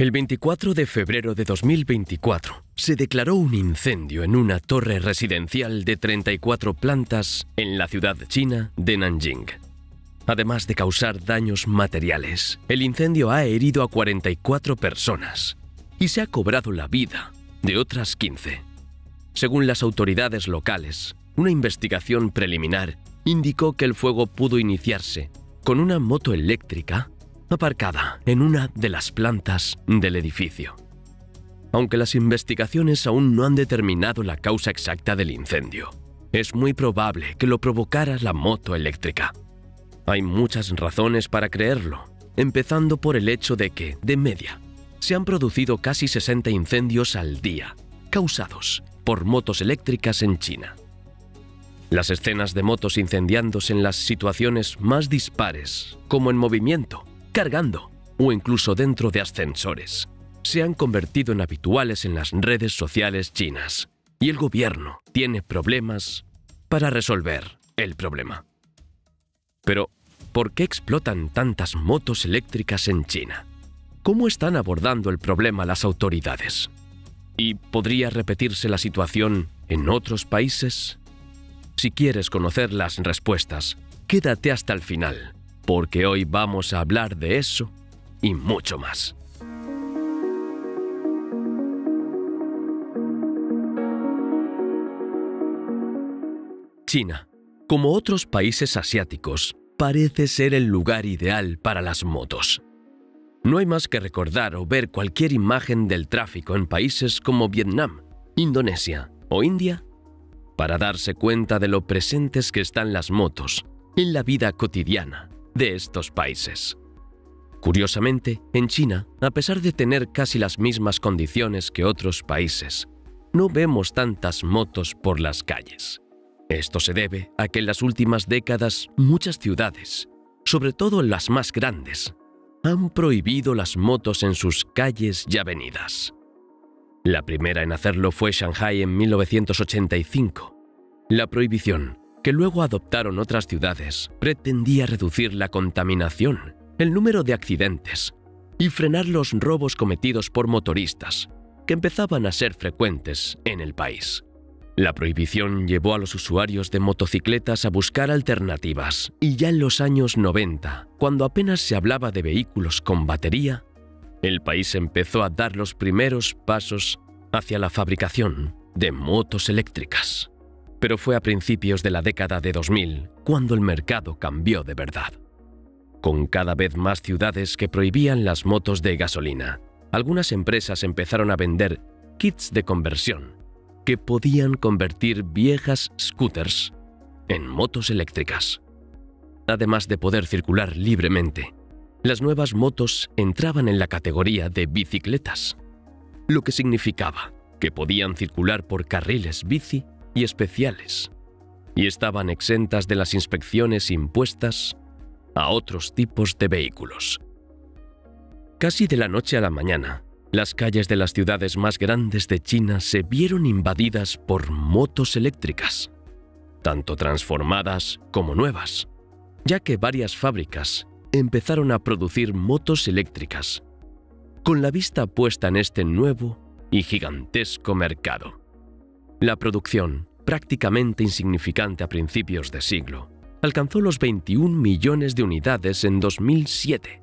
El 24 de febrero de 2024 se declaró un incendio en una torre residencial de 34 plantas en la ciudad china de Nanjing. Además de causar daños materiales, el incendio ha herido a 44 personas y se ha cobrado la vida de otras 15. Según las autoridades locales, una investigación preliminar indicó que el fuego pudo iniciarse con una moto eléctrica aparcada en una de las plantas del edificio. Aunque las investigaciones aún no han determinado la causa exacta del incendio, es muy probable que lo provocara la moto eléctrica. Hay muchas razones para creerlo, empezando por el hecho de que, de media, se han producido casi 60 incendios al día, causados por motos eléctricas en China. Las escenas de motos incendiándose en las situaciones más dispares, como en movimiento, cargando o incluso dentro de ascensores, se han convertido en habituales en las redes sociales chinas, y el gobierno tiene problemas para resolver el problema. Pero, ¿por qué explotan tantas motos eléctricas en China? ¿Cómo están abordando el problema las autoridades? ¿Y podría repetirse la situación en otros países? Si quieres conocer las respuestas, quédate hasta el final, porque hoy vamos a hablar de eso y mucho más. China, como otros países asiáticos, parece ser el lugar ideal para las motos. No hay más que recordar o ver cualquier imagen del tráfico en países como Vietnam, Indonesia o India para darse cuenta de lo presentes que están las motos en la vida cotidiana de estos países. Curiosamente, en China, a pesar de tener casi las mismas condiciones que otros países, no vemos tantas motos por las calles. Esto se debe a que en las últimas décadas muchas ciudades, sobre todo las más grandes, han prohibido las motos en sus calles y avenidas. La primera en hacerlo fue Shanghái en 1985. La prohibición, que luego adoptaron otras ciudades, pretendía reducir la contaminación, el número de accidentes y frenar los robos cometidos por motoristas, que empezaban a ser frecuentes en el país. La prohibición llevó a los usuarios de motocicletas a buscar alternativas, y ya en los años 90, cuando apenas se hablaba de vehículos con batería, el país empezó a dar los primeros pasos hacia la fabricación de motos eléctricas. Pero fue a principios de la década de 2000 cuando el mercado cambió de verdad. Con cada vez más ciudades que prohibían las motos de gasolina, algunas empresas empezaron a vender kits de conversión que podían convertir viejas scooters en motos eléctricas. Además de poder circular libremente, las nuevas motos entraban en la categoría de bicicletas, lo que significaba que podían circular por carriles bici y especiales, y estaban exentas de las inspecciones impuestas a otros tipos de vehículos. Casi de la noche a la mañana, las calles de las ciudades más grandes de China se vieron invadidas por motos eléctricas, tanto transformadas como nuevas, ya que varias fábricas empezaron a producir motos eléctricas, con la vista puesta en este nuevo y gigantesco mercado. La producción, prácticamente insignificante a principios de siglo, alcanzó los 21 millones de unidades en 2007.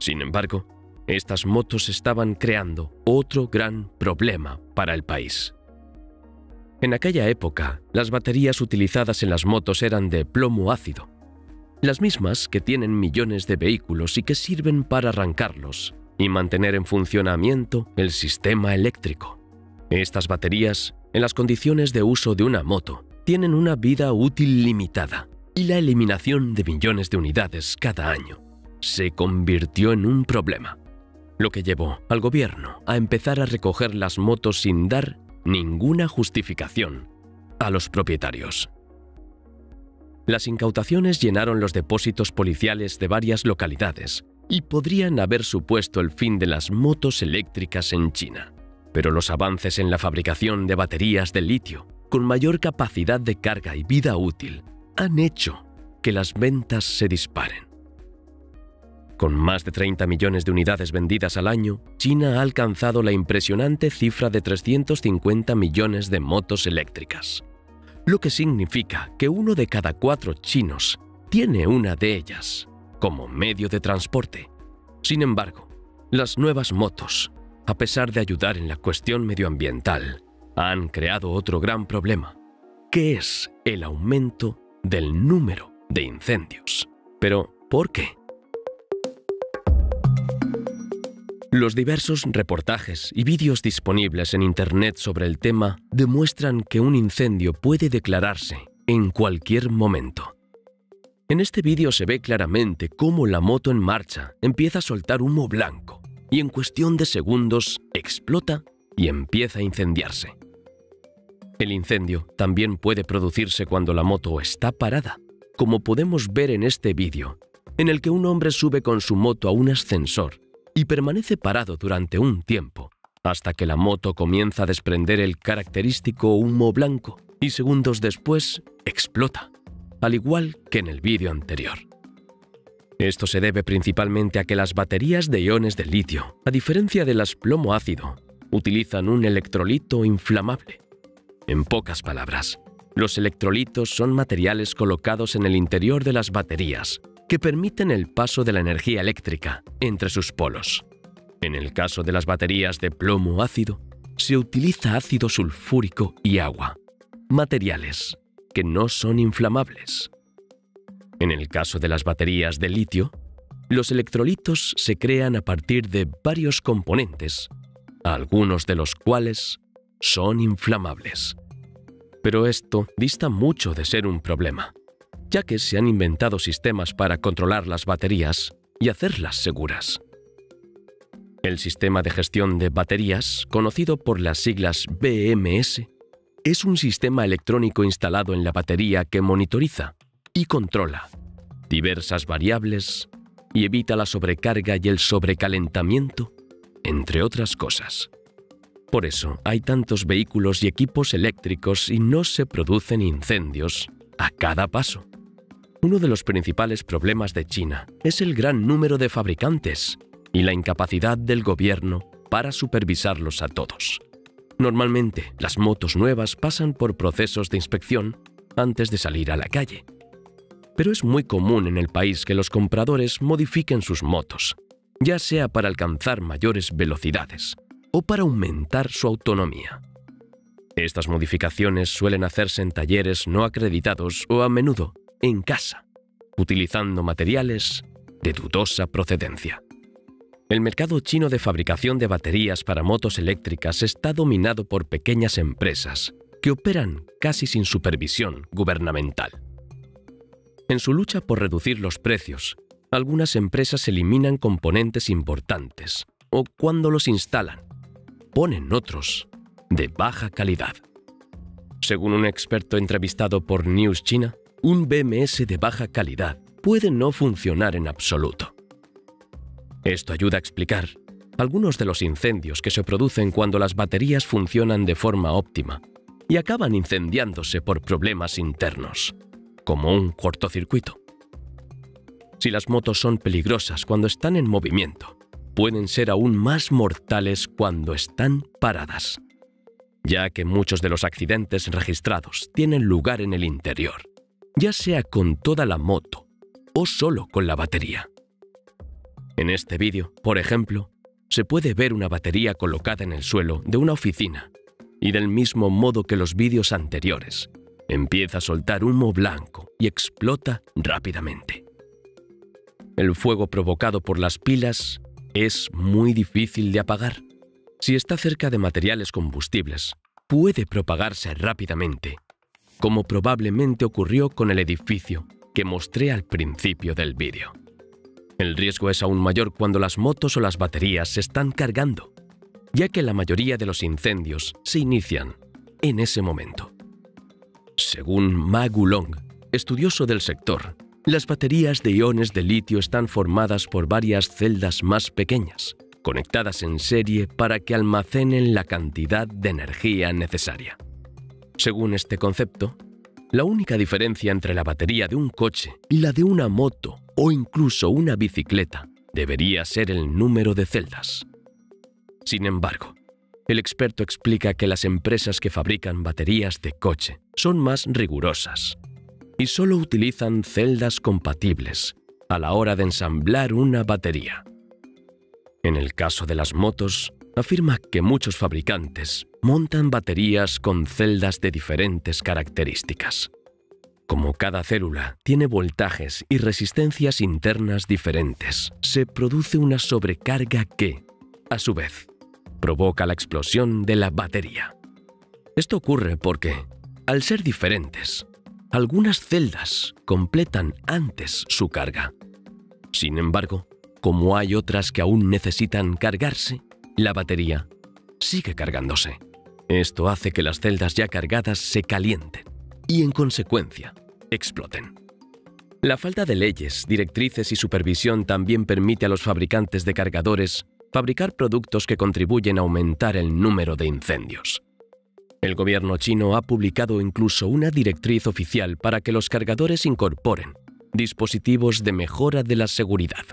Sin embargo, estas motos estaban creando otro gran problema para el país. En aquella época, las baterías utilizadas en las motos eran de plomo ácido, las mismas que tienen millones de vehículos y que sirven para arrancarlos y mantener en funcionamiento el sistema eléctrico. Estas baterías, en las condiciones de uso de una moto, tienen una vida útil limitada, y la eliminación de millones de unidades cada año se convirtió en un problema, lo que llevó al gobierno a empezar a recoger las motos sin dar ninguna justificación a los propietarios. Las incautaciones llenaron los depósitos policiales de varias localidades y podrían haber supuesto el fin de las motos eléctricas en China. Pero los avances en la fabricación de baterías de litio, con mayor capacidad de carga y vida útil, han hecho que las ventas se disparen. Con más de 30 millones de unidades vendidas al año, China ha alcanzado la impresionante cifra de 350 millones de motos eléctricas, lo que significa que uno de cada 4 chinos tiene una de ellas como medio de transporte. Sin embargo, las nuevas motos, a pesar de ayudar en la cuestión medioambiental, han creado otro gran problema, que es el aumento del número de incendios. ¿Pero por qué? Los diversos reportajes y vídeos disponibles en Internet sobre el tema demuestran que un incendio puede declararse en cualquier momento. En este vídeo se ve claramente cómo la moto en marcha empieza a soltar humo blanco y en cuestión de segundos explota y empieza a incendiarse. El incendio también puede producirse cuando la moto está parada, como podemos ver en este vídeo, en el que un hombre sube con su moto a un ascensor y permanece parado durante un tiempo, hasta que la moto comienza a desprender el característico humo blanco y segundos después explota, al igual que en el vídeo anterior. Esto se debe principalmente a que las baterías de iones de litio, a diferencia de las plomo ácido, utilizan un electrolito inflamable. En pocas palabras, los electrolitos son materiales colocados en el interior de las baterías que permiten el paso de la energía eléctrica entre sus polos. En el caso de las baterías de plomo ácido, se utiliza ácido sulfúrico y agua, materiales que no son inflamables. En el caso de las baterías de litio, los electrolitos se crean a partir de varios componentes, algunos de los cuales son inflamables. Pero esto dista mucho de ser un problema, ya que se han inventado sistemas para controlar las baterías y hacerlas seguras. El sistema de gestión de baterías, conocido por las siglas BMS, es un sistema electrónico instalado en la batería que monitoriza y controla diversas variables y evita la sobrecarga y el sobrecalentamiento, entre otras cosas. Por eso hay tantos vehículos y equipos eléctricos y no se producen incendios a cada paso. Uno de los principales problemas de China es el gran número de fabricantes y la incapacidad del gobierno para supervisarlos a todos. Normalmente, las motos nuevas pasan por procesos de inspección antes de salir a la calle. Pero es muy común en el país que los compradores modifiquen sus motos, ya sea para alcanzar mayores velocidades o para aumentar su autonomía. Estas modificaciones suelen hacerse en talleres no acreditados o a menudo en casa, utilizando materiales de dudosa procedencia. El mercado chino de fabricación de baterías para motos eléctricas está dominado por pequeñas empresas que operan casi sin supervisión gubernamental. En su lucha por reducir los precios, algunas empresas eliminan componentes importantes o cuando los instalan, ponen otros de baja calidad. Según un experto entrevistado por News China, un BMS de baja calidad puede no funcionar en absoluto. Esto ayuda a explicar algunos de los incendios que se producen cuando las baterías funcionan de forma óptima y acaban incendiándose por problemas internos, como un cortocircuito. Si las motos son peligrosas cuando están en movimiento, pueden ser aún más mortales cuando están paradas, ya que muchos de los accidentes registrados tienen lugar en el interior, ya sea con toda la moto o solo con la batería. En este vídeo, por ejemplo, se puede ver una batería colocada en el suelo de una oficina y del mismo modo que los vídeos anteriores, empieza a soltar humo blanco y explota rápidamente. El fuego provocado por las pilas es muy difícil de apagar. Si está cerca de materiales combustibles, puede propagarse rápidamente, como probablemente ocurrió con el edificio que mostré al principio del vídeo. El riesgo es aún mayor cuando las motos o las baterías se están cargando, ya que la mayoría de los incendios se inician en ese momento. Según Magulong, estudioso del sector, las baterías de iones de litio están formadas por varias celdas más pequeñas, conectadas en serie para que almacenen la cantidad de energía necesaria. Según este concepto, la única diferencia entre la batería de un coche y la de una moto o incluso una bicicleta debería ser el número de celdas. Sin embargo, el experto explica que las empresas que fabrican baterías de coche son más rigurosas y solo utilizan celdas compatibles a la hora de ensamblar una batería. En el caso de las motos, afirma que muchos fabricantes montan baterías con celdas de diferentes características. Como cada célula tiene voltajes y resistencias internas diferentes, se produce una sobrecarga que, a su vez, provoca la explosión de la batería. Esto ocurre porque, al ser diferentes, algunas celdas completan antes su carga. Sin embargo, como hay otras que aún necesitan cargarse, la batería sigue cargándose. Esto hace que las celdas ya cargadas se calienten y, en consecuencia, exploten. La falta de leyes, directrices y supervisión también permite a los fabricantes de cargadores fabricar productos que contribuyen a aumentar el número de incendios. El gobierno chino ha publicado incluso una directriz oficial para que los cargadores incorporen dispositivos de mejora de la seguridad.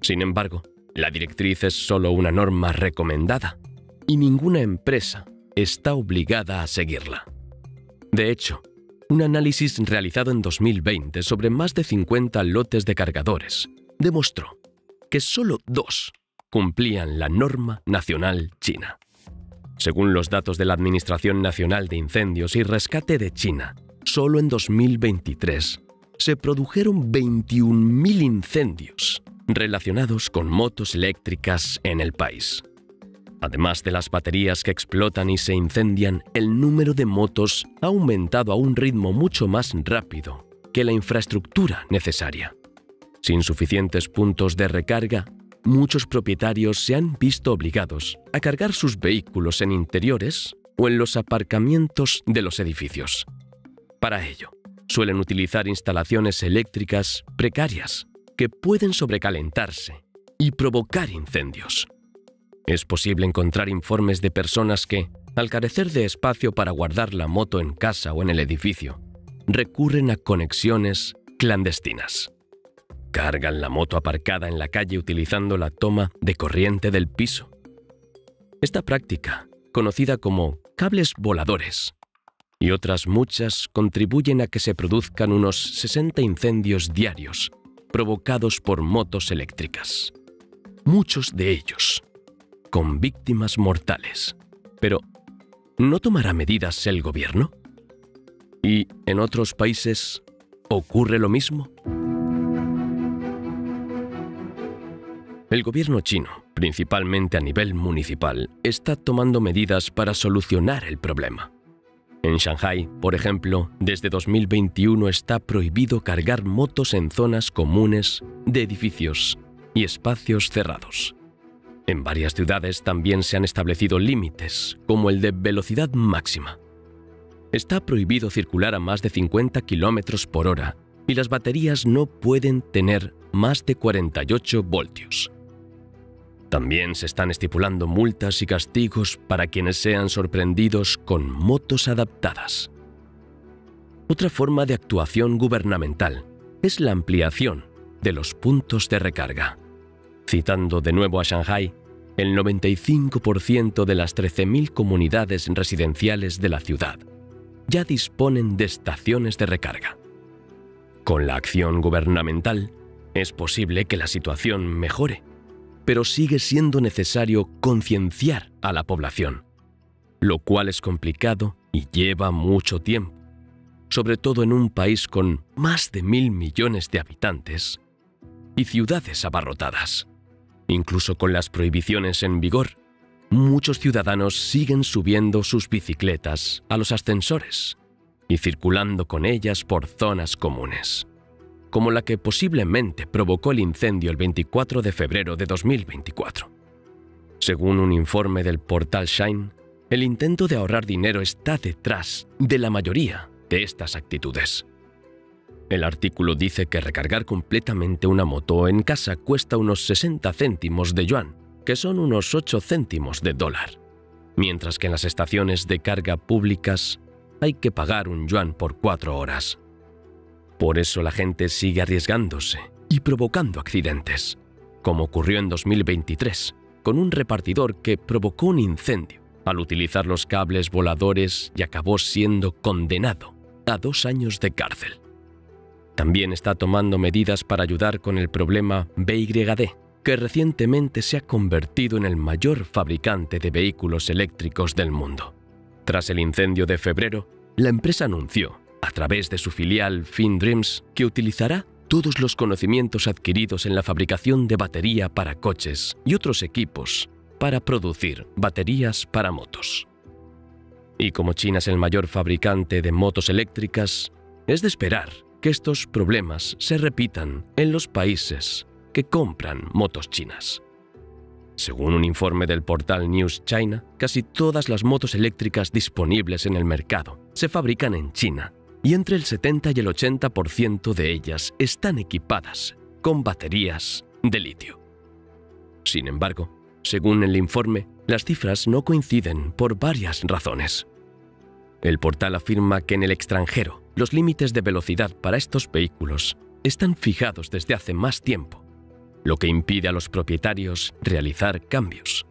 Sin embargo, la directriz es solo una norma recomendada y ninguna empresa está obligada a seguirla. De hecho, un análisis realizado en 2020 sobre más de 50 lotes de cargadores demostró que solo 2 cumplían la norma nacional china. Según los datos de la Administración Nacional de Incendios y Rescate de China, solo en 2023 se produjeron 21.000 incendios relacionados con motos eléctricas en el país. Además de las baterías que explotan y se incendian, el número de motos ha aumentado a un ritmo mucho más rápido que la infraestructura necesaria. Sin suficientes puntos de recarga, muchos propietarios se han visto obligados a cargar sus vehículos en interiores o en los aparcamientos de los edificios. Para ello, suelen utilizar instalaciones eléctricas precarias que pueden sobrecalentarse y provocar incendios. Es posible encontrar informes de personas que, al carecer de espacio para guardar la moto en casa o en el edificio, recurren a conexiones clandestinas. Cargan la moto aparcada en la calle utilizando la toma de corriente del piso. Esta práctica, conocida como cables voladores, y otras muchas contribuyen a que se produzcan unos 60 incendios diarios provocados por motos eléctricas. Muchos de ellos con víctimas mortales. Pero, ¿no tomará medidas el gobierno? ¿Y en otros países ocurre lo mismo? El gobierno chino, principalmente a nivel municipal, está tomando medidas para solucionar el problema. En Shanghái, por ejemplo, desde 2021 está prohibido cargar motos en zonas comunes de edificios y espacios cerrados. En varias ciudades también se han establecido límites, como el de velocidad máxima. Está prohibido circular a más de 50 km/h y las baterías no pueden tener más de 48 voltios. También se están estipulando multas y castigos para quienes sean sorprendidos con motos adaptadas. Otra forma de actuación gubernamental es la ampliación de los puntos de recarga. Citando de nuevo a Shanghái, el 95% de las 13.000 comunidades residenciales de la ciudad ya disponen de estaciones de recarga. Con la acción gubernamental es posible que la situación mejore, pero sigue siendo necesario concienciar a la población, lo cual es complicado y lleva mucho tiempo, sobre todo en un país con más de 1.000 millones de habitantes y ciudades abarrotadas. Incluso con las prohibiciones en vigor, muchos ciudadanos siguen subiendo sus bicicletas a los ascensores y circulando con ellas por zonas comunes, como la que posiblemente provocó el incendio el 24 de febrero de 2024. Según un informe del portal Shine, el intento de ahorrar dinero está detrás de la mayoría de estas actitudes. El artículo dice que recargar completamente una moto en casa cuesta unos 60 céntimos de yuan, que son unos 8 céntimos de dólar, mientras que en las estaciones de carga públicas hay que pagar 1 yuan por 4 horas. Por eso la gente sigue arriesgándose y provocando accidentes, como ocurrió en 2023 con un repartidor que provocó un incendio al utilizar los cables voladores y acabó siendo condenado a 2 años de cárcel. También está tomando medidas para ayudar con el problema BYD, que recientemente se ha convertido en el mayor fabricante de vehículos eléctricos del mundo. Tras el incendio de febrero, la empresa anunció, a través de su filial FinDreams, que utilizará todos los conocimientos adquiridos en la fabricación de batería para coches y otros equipos para producir baterías para motos. Y como China es el mayor fabricante de motos eléctricas, es de esperar que estos problemas se repitan en los países que compran motos chinas. Según un informe del portal News China, casi todas las motos eléctricas disponibles en el mercado se fabrican en China y entre el 70 y el 80% de ellas están equipadas con baterías de litio. Sin embargo, según el informe, las cifras no coinciden por varias razones. El portal afirma que en el extranjero los límites de velocidad para estos vehículos están fijados desde hace más tiempo, lo que impide a los propietarios realizar cambios.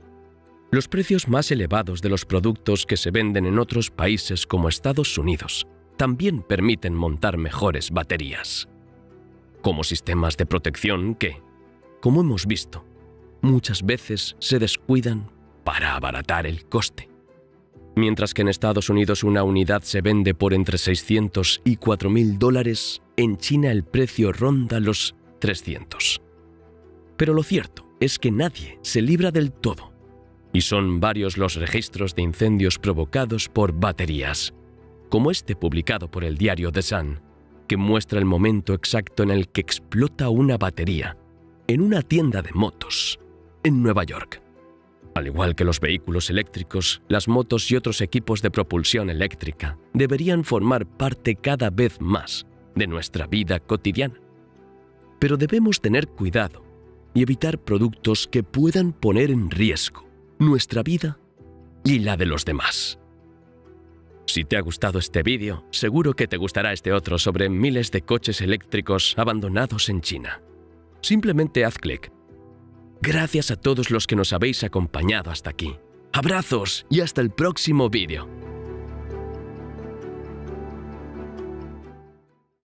Los precios más elevados de los productos que se venden en otros países como Estados Unidos también permiten montar mejores baterías, como sistemas de protección que, como hemos visto, muchas veces se descuidan para abaratar el coste. Mientras que en Estados Unidos una unidad se vende por entre 600 y 4.000 dólares, en China el precio ronda los 300. Pero lo cierto es que nadie se libra del todo, y son varios los registros de incendios provocados por baterías, como este publicado por el diario The Sun, que muestra el momento exacto en el que explota una batería en una tienda de motos en Nueva York. Al igual que los vehículos eléctricos, las motos y otros equipos de propulsión eléctrica deberían formar parte cada vez más de nuestra vida cotidiana. Pero debemos tener cuidado y evitar productos que puedan poner en riesgo nuestra vida y la de los demás. Si te ha gustado este vídeo, seguro que te gustará este otro sobre miles de coches eléctricos abandonados en China. Simplemente haz clic. Gracias a todos los que nos habéis acompañado hasta aquí. Abrazos y hasta el próximo vídeo.